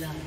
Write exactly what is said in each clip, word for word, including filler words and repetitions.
Love.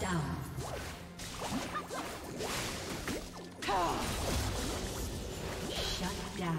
down. Shut down.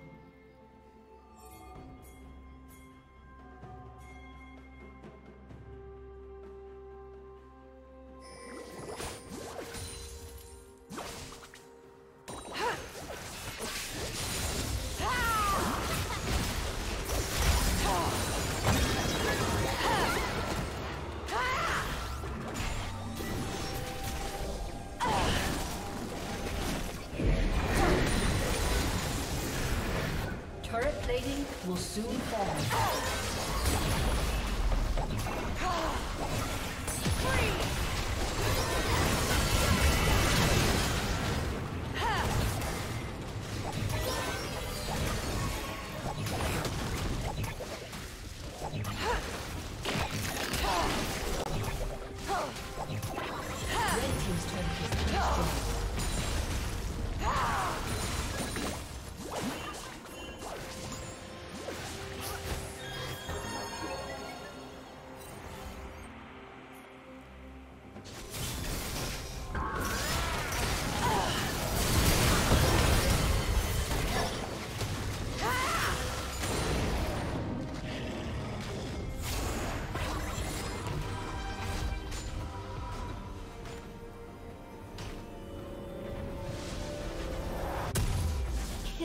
Will soon fall.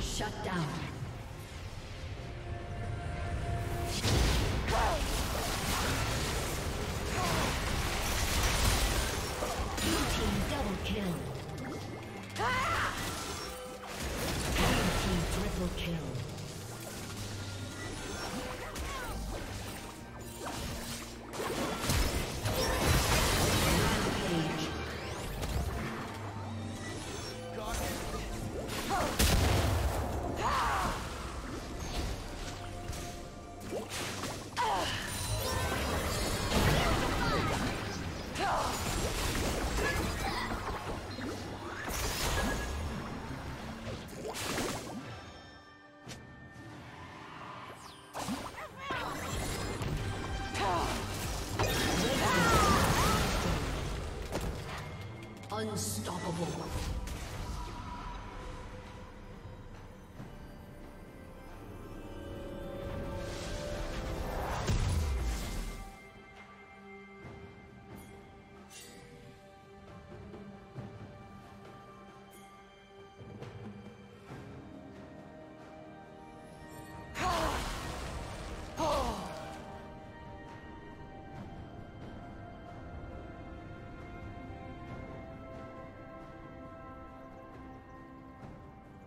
Shut down. Unstoppable.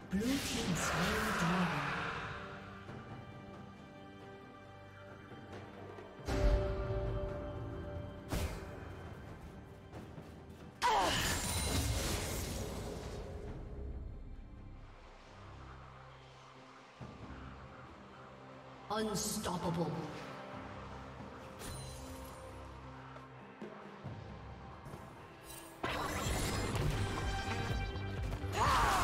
Blue team slain the dragon. Unstoppable. Ah!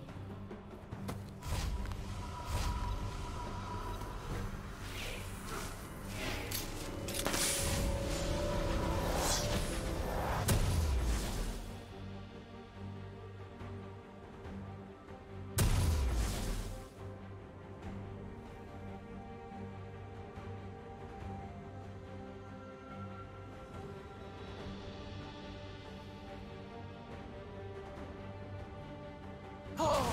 Oh!